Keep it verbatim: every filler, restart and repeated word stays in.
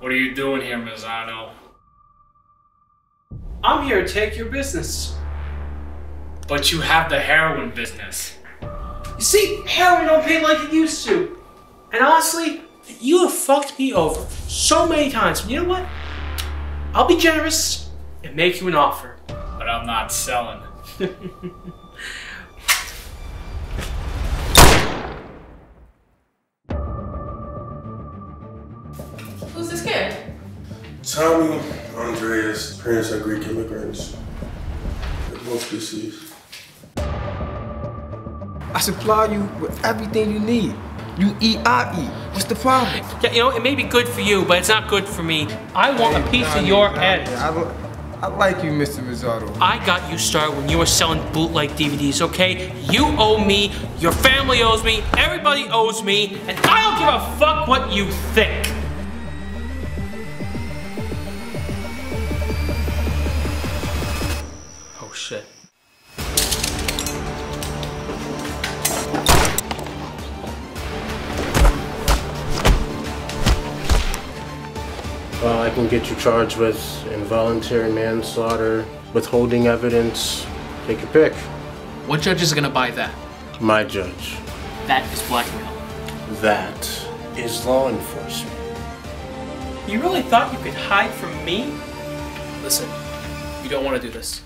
What are you doing here, Mazzano? I'm here to take your business. But you have the heroin business. You see, heroin don't pay like it used to. And honestly, you have fucked me over so many times. And you know what? I'll be generous and make you an offer. But I'm not selling. Who's this kid? Tommy Andreas. Parents are Greek immigrants. They're both deceased. I supply you with everything you need. You eat, I eat. What's the problem? Yeah, you know, it may be good for you, but it's not good for me. I want hey, a piece Johnny, of your Johnny, head. I, I like you, Mister Mazzardo. I got you started when you were selling bootleg D V Ds, okay? You owe me, your family owes me, everybody owes me, and I don't give a fuck what you think. Oh, shit. Well, I can get you charged with involuntary manslaughter, withholding evidence, take your pick. What judge is gonna buy that? My judge. That is blackmail. That is law enforcement. You really thought you could hide from me? Listen, you don't want to do this.